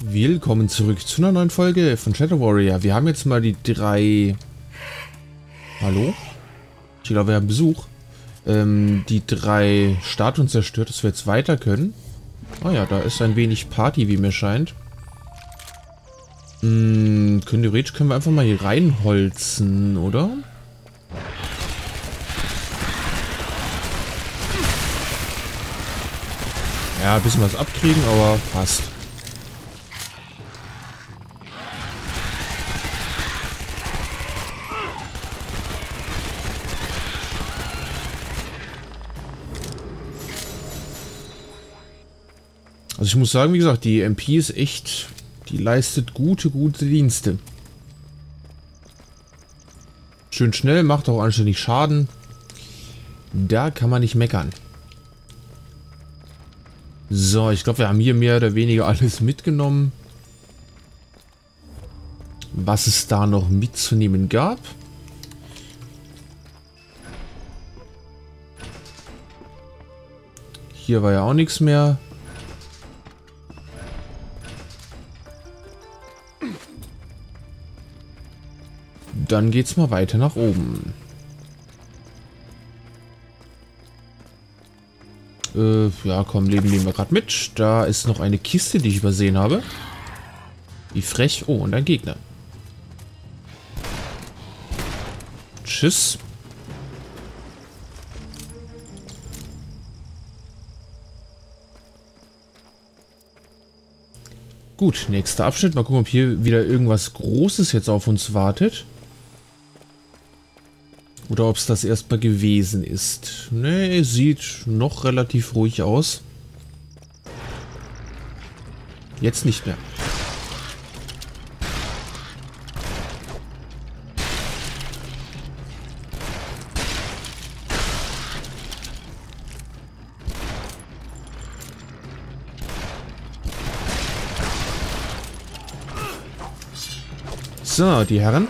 Willkommen zurück zu einer neuen Folge von Shadow Warrior. Wir haben jetzt mal die drei... Hallo? Ich glaube, wir haben Besuch. Die drei Statuen zerstört, dass wir jetzt weiter können. Oh ja, da ist ein wenig Party, wie mir scheint. Theoretisch können wir einfach mal hier reinholzen, oder? Ja, ein bisschen was abkriegen, aber passt. Also ich muss sagen, wie gesagt, die MP ist echt... Die leistet gute Dienste. Schön schnell, macht auch anständig Schaden. Da kann man nicht meckern. So, ich glaube, wir haben hier mehr oder weniger alles mitgenommen. Was es da noch mitzunehmen gab. Hier war ja auch nichts mehr. Dann geht's mal weiter nach oben. Ja, komm, Leben nehmen wir gerade mit. Da ist noch eine Kiste, die ich übersehen habe. Wie frech. Oh, und ein Gegner. Tschüss. Gut, nächster Abschnitt. Mal gucken, ob hier wieder irgendwas Großes jetzt auf uns wartet. Oder ob es das erstmal gewesen ist. Nee, sieht noch relativ ruhig aus. Jetzt nicht mehr. So, die Herren.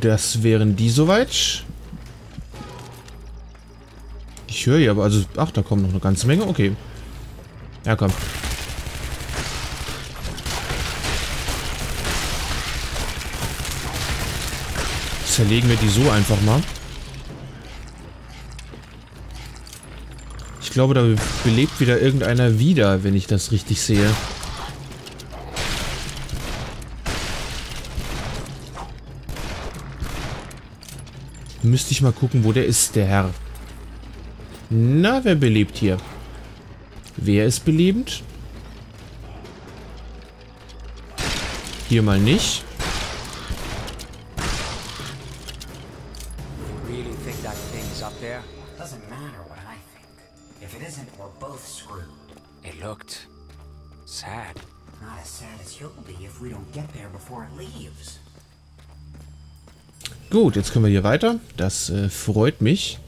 Das wären die soweit. Ich höre hier aber, also, ach, da kommt noch eine ganze Menge. Okay. Ja, komm. Zerlegen wir die so einfach mal. Ich glaube, da belebt wieder irgendeiner wieder, wenn ich das richtig sehe. Müsste ich mal gucken, wo der ist, der Herr. Na, wer belebt hier? Wer ist belebend? Hier mal nicht. Gut, jetzt können wir hier weiter. Das freut mich.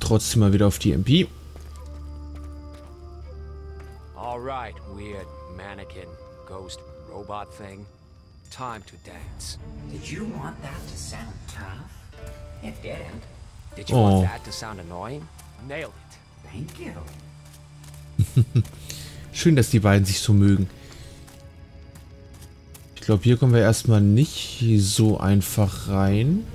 Trotzdem mal wieder auf die MP. All right, weird mannequin ghost robot thing. Time to dance. Did you want that to sound tough? It didn't. Did you want that to sound annoying? Nailed it. Thank you. Schön, dass die beiden sich so mögen. Ich glaube, hier kommen wir erstmal nicht so einfach rein.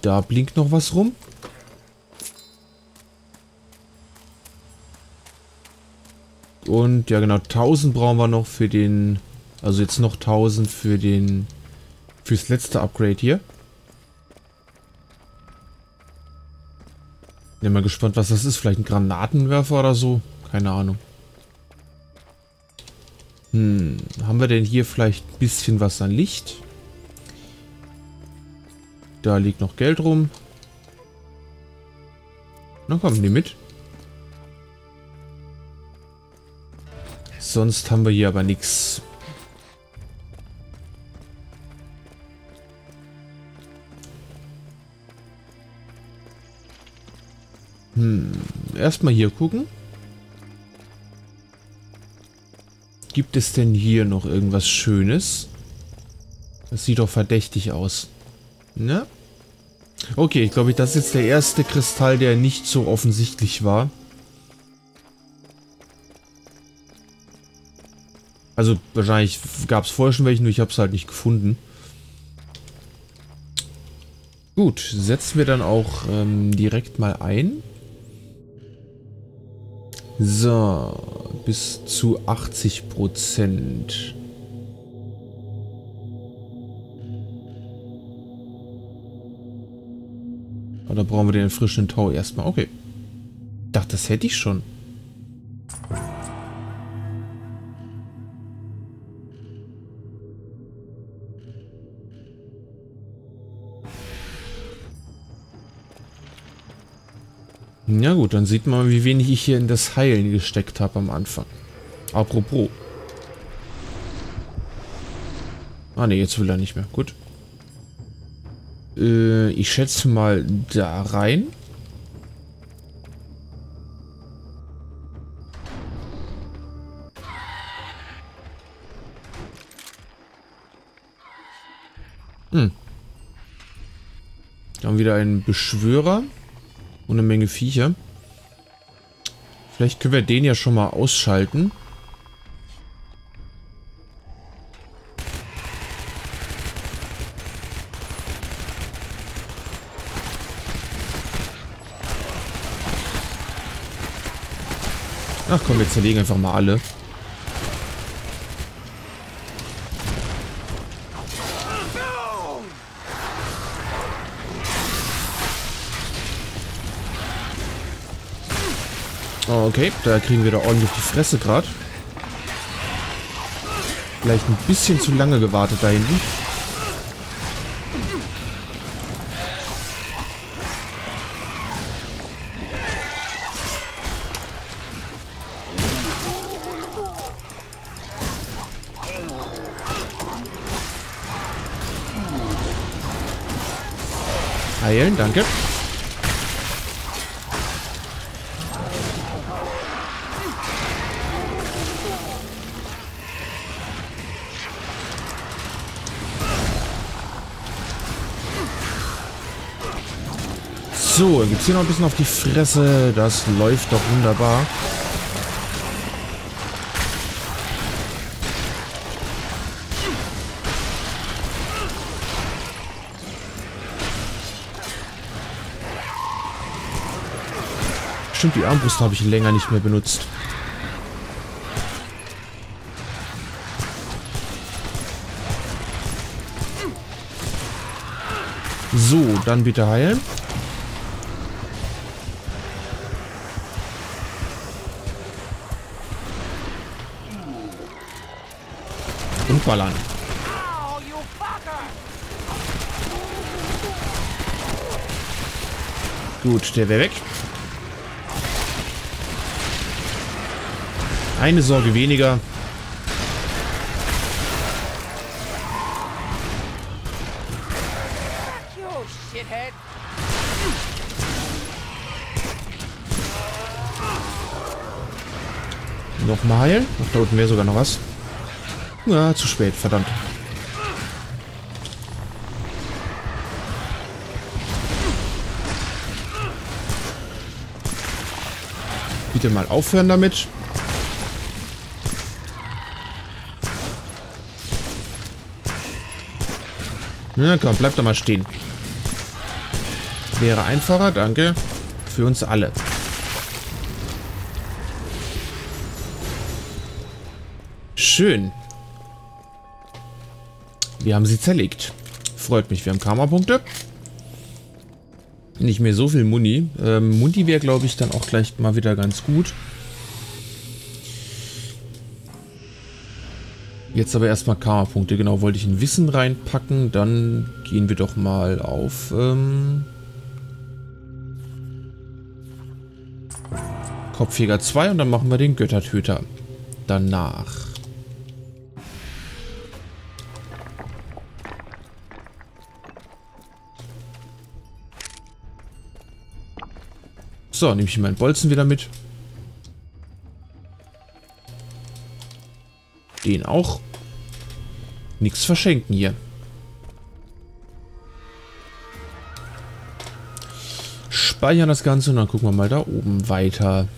Da blinkt noch was rum. Und ja genau, 1000 brauchen wir noch für den... Also jetzt noch 1000 für den... Fürs letzte Upgrade hier. Bin mal gespannt, was das ist. Vielleicht ein Granatenwerfer oder so? Keine Ahnung. Haben wir denn hier vielleicht ein bisschen was an Licht? Da liegt noch Geld rum. Na komm, nimm mit. Sonst haben wir hier aber nichts. Erstmal hier gucken. Gibt es denn hier noch irgendwas Schönes? Das sieht doch verdächtig aus. Ne? Okay, ich glaube, das ist jetzt der erste Kristall, der nicht so offensichtlich war. Also wahrscheinlich gab es vorher schon welche, nur ich habe es halt nicht gefunden. Gut, setzen wir dann auch direkt mal ein. So, bis zu 80%. Oder brauchen wir den frischen Tau erstmal? Okay. Ich dachte, das hätte ich schon. Ja gut, dann sieht man, wie wenig ich hier in das Heilen gesteckt habe am Anfang. Apropos. Ah ne, jetzt will er nicht mehr. Gut. Ich schätze mal da rein. Dann wieder einen Beschwörer. Und eine Menge Viecher. Vielleicht können wir den ja schon mal ausschalten. Ach komm, wir zerlegen einfach mal alle. Okay, da kriegen wir da ordentlich die Fresse gerade. Vielleicht ein bisschen zu lange gewartet da hinten. Heilen, danke. So, gibt's hier noch ein bisschen auf die Fresse. Das läuft doch wunderbar. Stimmt, die Armbrust habe ich länger nicht mehr benutzt. So, dann bitte heilen. Ballern. Gut, der wäre weg. Eine Sorge weniger. Nochmal heilen. Ach, da unten wäre sogar noch was. Ja, zu spät, verdammt. Bitte mal aufhören damit. Na komm, bleib doch mal stehen. Wäre einfacher, danke. Für uns alle. Schön. Wir haben sie zerlegt. Freut mich. Wir haben Karma-Punkte. Nicht mehr so viel Muni. Muni wäre, glaube ich, dann auch gleich mal wieder ganz gut. Jetzt aber erstmal Karma-Punkte. Genau, wollte ich ein Wissen reinpacken. Dann gehen wir doch mal auf Kopfjäger 2 und dann machen wir den Göttertöter danach. So, nehme ich meinen Bolzen wieder mit. Den auch. Nichts verschenken hier. Speichern das Ganze und dann gucken wir mal da oben weiter.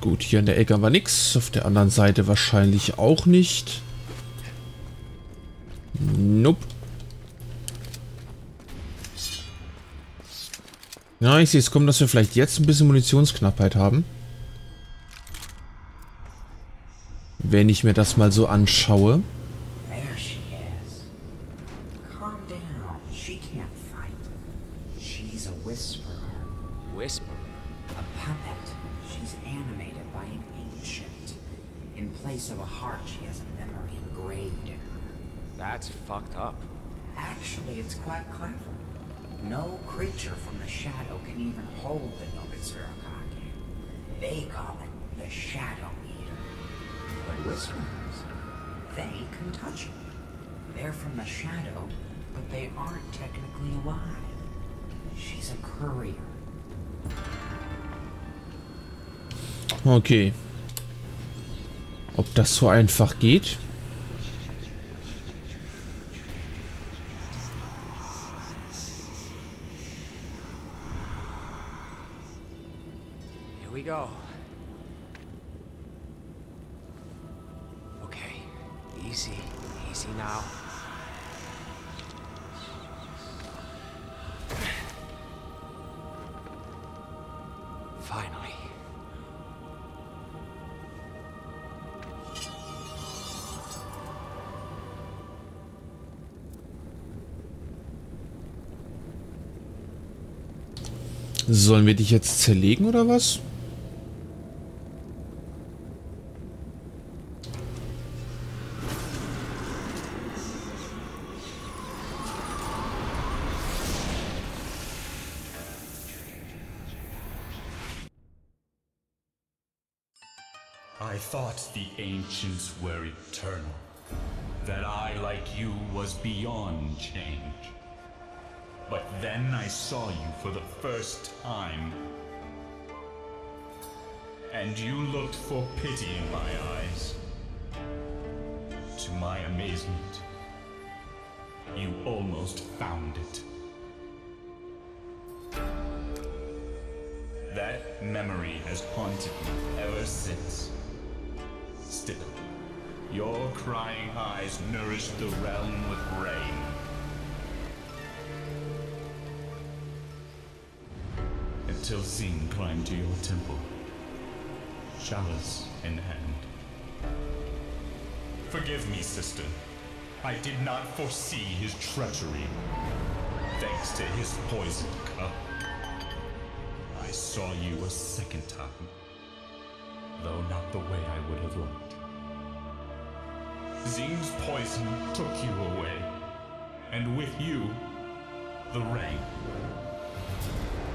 Gut, hier in der Ecke haben wir nichts. Auf der anderen Seite wahrscheinlich auch nicht. Nope. Ja, ich sehe es kommen, dass wir vielleicht jetzt ein bisschen Munitionsknappheit haben. Wenn ich mir das mal so anschaue. No creature from the shadow can even hold the Nobitsura Kage. They call it the Shadow Eater. But Whisperers, they can touch it. They're from the shadow, but they aren't technically alive. She's a courier. Okay. Ob das so einfach geht? Go. Okay, easy, easy now. Finally. Sollen wir dich jetzt zerlegen oder was? I thought the ancients were eternal, that I, like you, was beyond change. But then I saw you for the first time, and you looked for pity in my eyes. To my amazement, you almost found it. That memory has haunted me ever since. Still, your crying eyes nourish the realm with rain. Until Sin climbed to your temple, chalice in hand. Forgive me, sister. I did not foresee his treachery. Thanks to his poison cup, I saw you a second time. Though not the way I would have liked. Zin's poison took you away, and with you, the rain.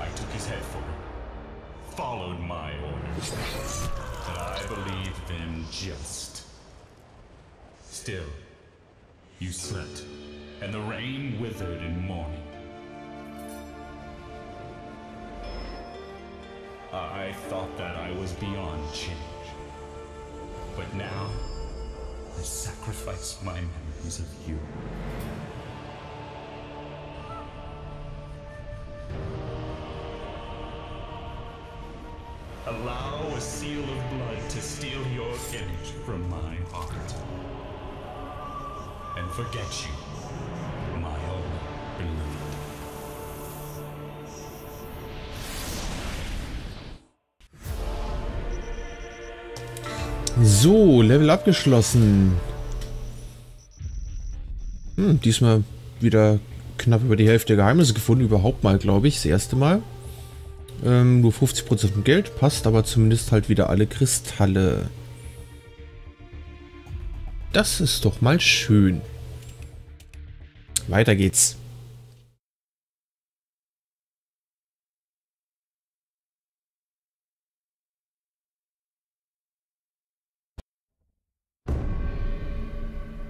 I took his head for it, followed my orders, and I believed them just. Still, you slept, and the rain withered in morning. I thought that I was beyond change, but now I sacrifice my memories of you. Allow a seal of blood to steal your image from my heart, and forget you, my own beloved. So, Level abgeschlossen. Diesmal wieder knapp über die Hälfte Geheimnisse gefunden. Überhaupt mal, glaube ich, das erste Mal. Nur 50% Geld, passt aber zumindest halt wieder alle Kristalle. Das ist doch mal schön. Weiter geht's.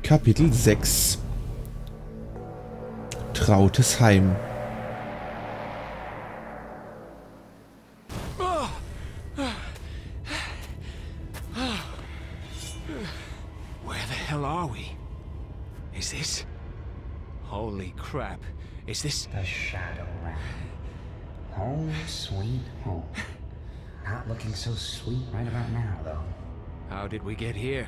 Kapitel 6 vertrautes Heim. Crap. Is this the Shadow Warrior? Home sweet home. Not looking so sweet right about now, though. How did we get here?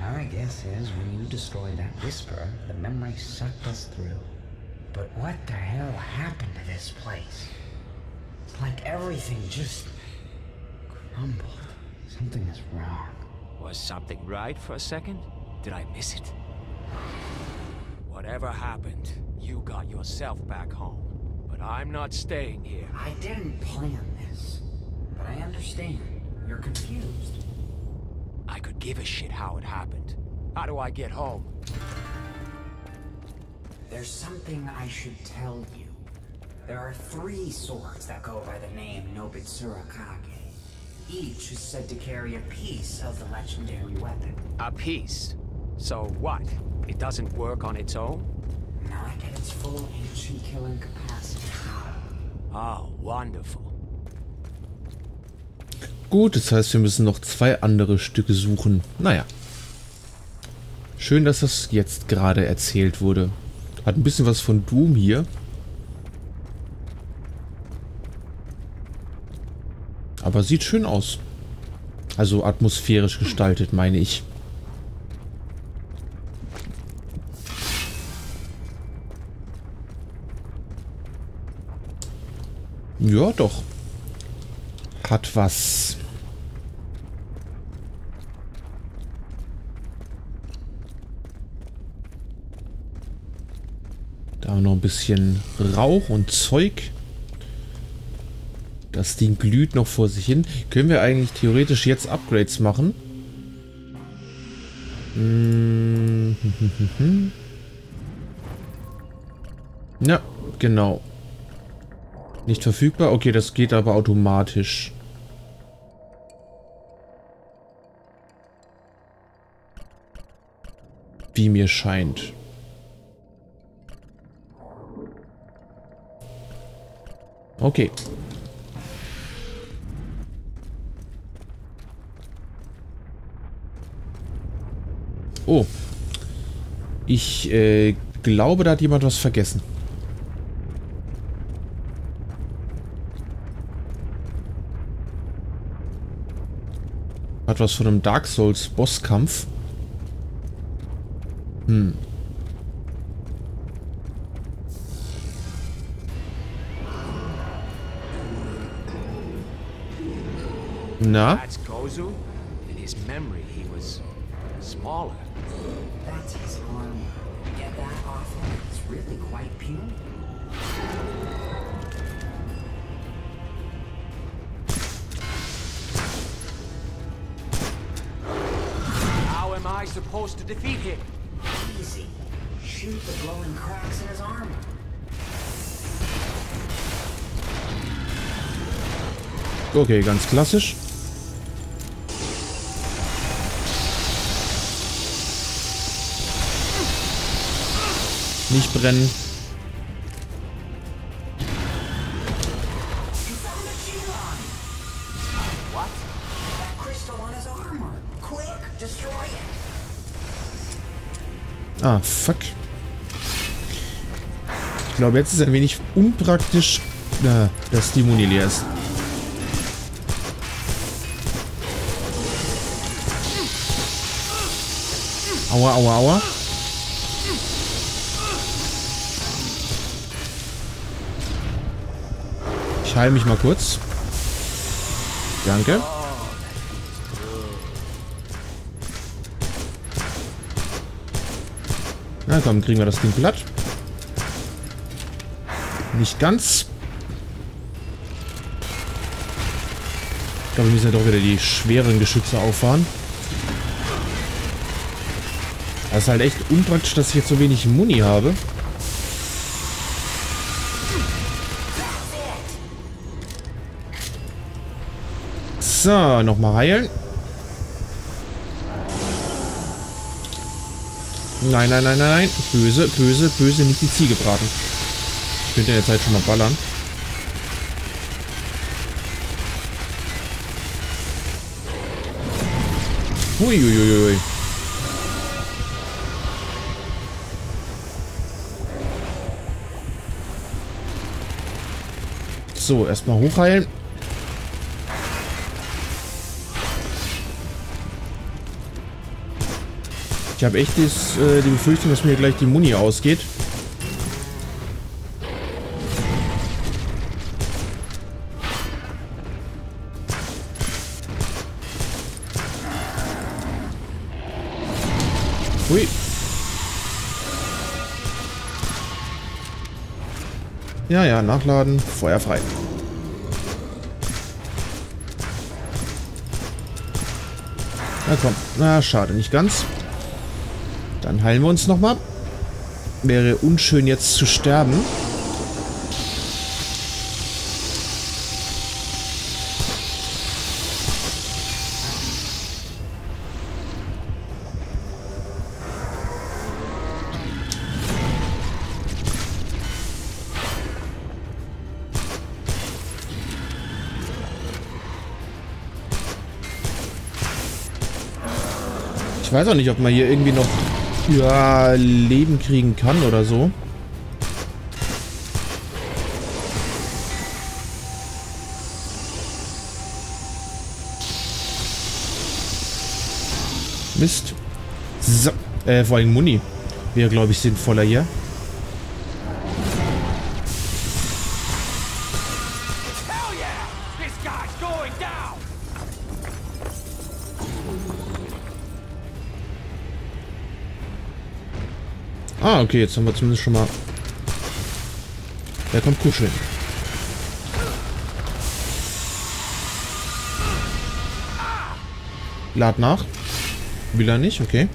My guess is when you destroyed that whisperer, the memory sucked us through. But what the hell happened to this place? It's like everything just crumbled. Something is wrong. Was something right for a second? Did I miss it? Whatever happened, you got yourself back home. But I'm not staying here. I didn't plan this, but I understand. You're confused. I could give a shit how it happened. How do I get home? There's something I should tell you. There are 3 swords that go by the name Nobitsura Kage. Each is said to carry a piece of the legendary weapon. A piece? So what? It doesn't work on its own? Not at its full ancient killing capacity. Oh, wonderful. Gut, das heißt, wir müssen noch 2 andere Stücke suchen. Naja. Schön, dass das jetzt gerade erzählt wurde. Hat ein bisschen was von Doom hier. Aber sieht schön aus. Also atmosphärisch gestaltet, meine ich. Ja, doch. Hat was. Da noch ein bisschen Rauch und Zeug. Das Ding glüht noch vor sich hin. Können wir eigentlich theoretisch jetzt Upgrades machen? Ja, genau. Nicht verfügbar? Okay, das geht aber automatisch. Wie mir scheint. Okay. Oh. Ich glaube, da hat jemand was vergessen. Hat was von einem Dark Souls Bosskampf. Na? That's Gozu. In his memory he was smaller. That's his arm. Yeah, that awful. It's really quite puny. Supposed to defeat him. Easy. Shoot the glowing cracks in his armor. Okay, ganz klassisch. Nicht brennen. Ah, fuck. Ich glaube, jetzt ist ein wenig unpraktisch, dass die Muni leer ist. Aua, aua, aua. Ich heile mich mal kurz. Danke. Na komm, kriegen wir das Ding platt. Nicht ganz. Ich glaube, wir müssen ja doch wieder die schweren Geschütze auffahren. Das ist halt echt unpraktisch, dass ich jetzt so wenig Muni habe. So, nochmal heilen. Nein, nein, nein, nein, nein. Böse, böse, böse, nicht die Ziege braten. Könnt ihr jetzt halt schon mal ballern. Huiuiuiui. So, erstmal hochheilen. Ich habe echt die Befürchtung, dass mir gleich die Muni ausgeht. Hui. Ja, ja, nachladen. Feuer frei. Na komm. Na, schade, nicht ganz. Dann heilen wir uns nochmal. Wäre unschön, jetzt zu sterben. Ich weiß auch nicht, ob man hier irgendwie noch... ja, Leben kriegen kann oder so. Mist. So. Vor allem Muni. Wäre, glaube ich, sinnvoller hier. Ah, okay, jetzt haben wir zumindest schon mal... Der kommt kuscheln. Lad nach. Will er nicht, okay.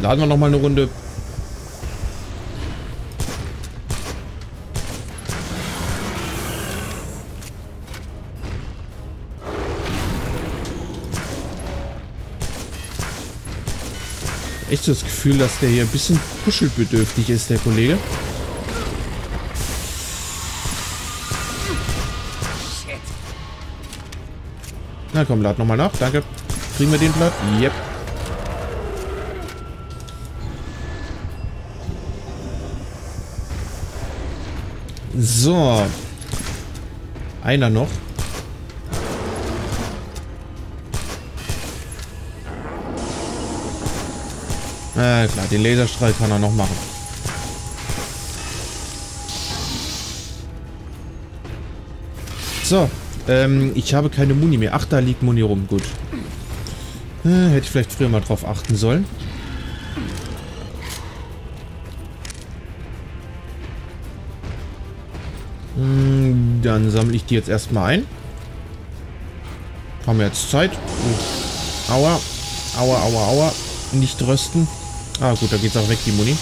Laden wir nochmal eine Runde. Echt das Gefühl, dass der hier ein bisschen kuschelbedürftig ist, der Kollege. Na komm, lad nochmal nach. Danke. Kriegen wir den Blatt? Yep. So. Einer noch. Na klar, den Laserstrahl kann er noch machen. So, ich habe keine Muni mehr. Ach, da liegt Muni rum. Gut. Hätte ich vielleicht früher mal drauf achten sollen. Dann sammle ich die jetzt erstmal ein. Haben wir jetzt Zeit. Aua. Aua, aua, aua. Nicht rösten. Ah gut, da geht's auch weg, die Muni.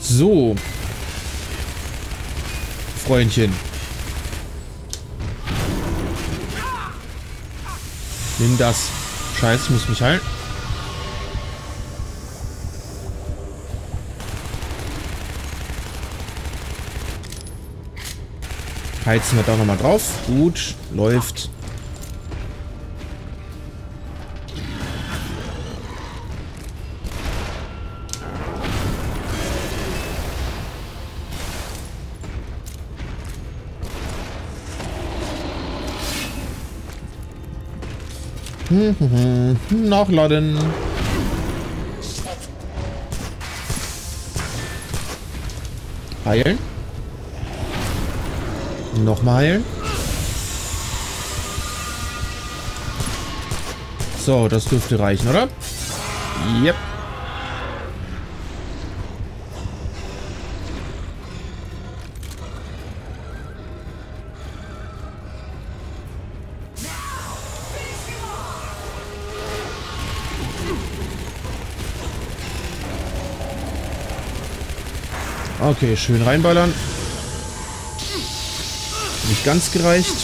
So. Freundchen. Nimm das. Scheiße, ich muss mich heilen. Heizen wir da nochmal drauf. Gut, läuft. Nachladen. Heilen. Nochmal heilen. So, das dürfte reichen, oder? Yep. Okay, schön reinballern. Nicht ganz gereicht.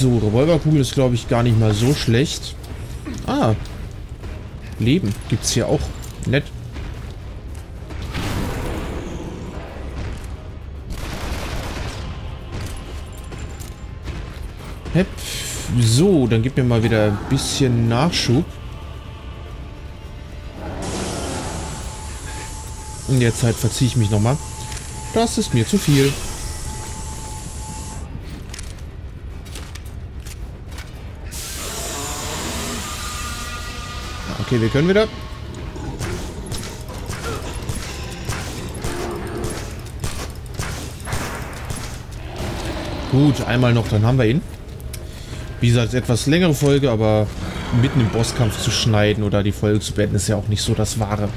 So, Revolverkugel ist, glaube ich, gar nicht mal so schlecht. Ah. Leben gibt's hier auch. Nett. Hep. So, dann gib mir mal wieder ein bisschen Nachschub. In der Zeit verziehe ich mich nochmal. Das ist mir zu viel. Okay, wir können wieder. Gut, einmal noch, dann haben wir ihn. Wie gesagt, etwas längere Folge, aber mitten im Bosskampf zu schneiden oder die Folge zu beenden, ist ja auch nicht so das Wahre.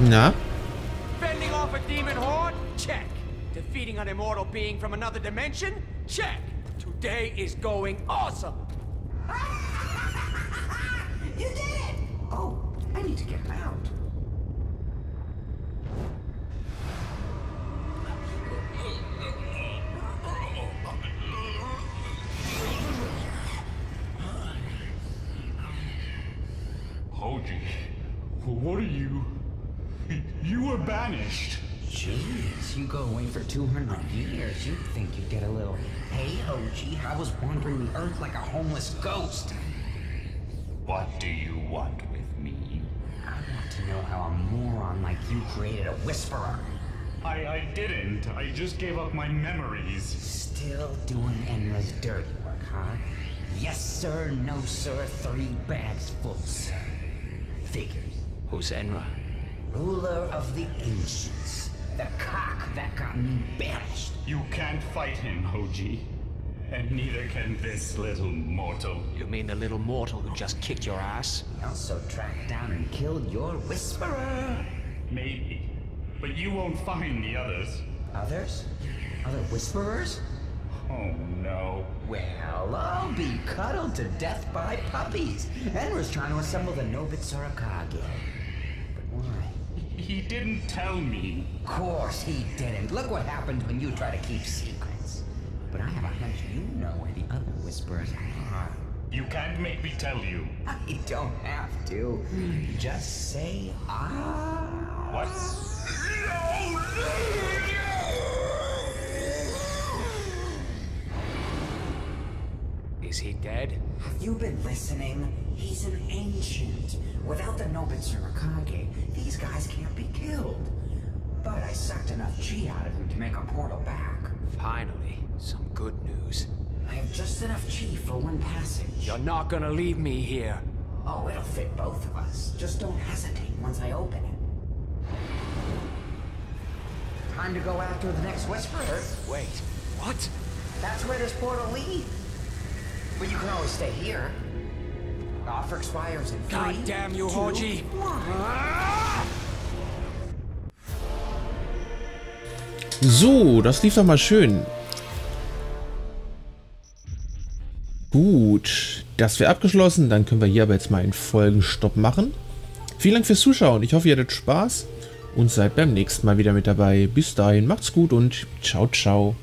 Na? Check! Today is going awesome! You did it! Oh, I need to get him out. Hoji, what are you? You were banished. Jeez, you go away for 200 years, you'd think you'd get a little, hey, OG, I was wandering the earth like a homeless ghost. What do you want with me? I want to know how a moron like you created a whisperer. I didn't. I just gave up my memories. Still doing Enra's dirty work, huh? Yes, sir, no, sir, 3 bags full, sir. Figures. Who's Enra? Ruler of the ancients. The cock that got me banished. You can't fight him, Hoji. And neither can this little mortal. You mean the little mortal who just kicked your ass? He also tracked down and killed your whisperer. Maybe. But you won't find the others. Others? Other whisperers? Oh no. Well, I'll be cuddled to death by puppies. Enra's trying to assemble the Nobitsura Kage. But why? He didn't tell me. Of course he didn't. Look what happens when you try to keep secrets. But I have a hunch you know where the other whisperers are. You can't make me tell you. I don't have to. Just say ah. What? Is he dead? Have you been listening? He's an ancient. Without the Nobitsura Kage, these guys can't be killed. But I sucked enough chi out of him to make a portal back. Finally, some good news. I have just enough chi for 1 passage. You're not gonna leave me here. Oh, it'll fit both of us. Just don't hesitate once I open it. Time to go after the next whisperer. Wait, what? That's where this portal leads. But you can always stay here. The offer expires in 3, God damn you, 2, Hoji! 1. So, das lief doch mal schön. Gut, das wäre abgeschlossen. Dann können wir hier aber jetzt mal einen Folgenstopp machen. Vielen Dank fürs Zuschauen. Ich hoffe, ihr hattet Spaß und seid beim nächsten Mal wieder mit dabei. Bis dahin, macht's gut und ciao, ciao.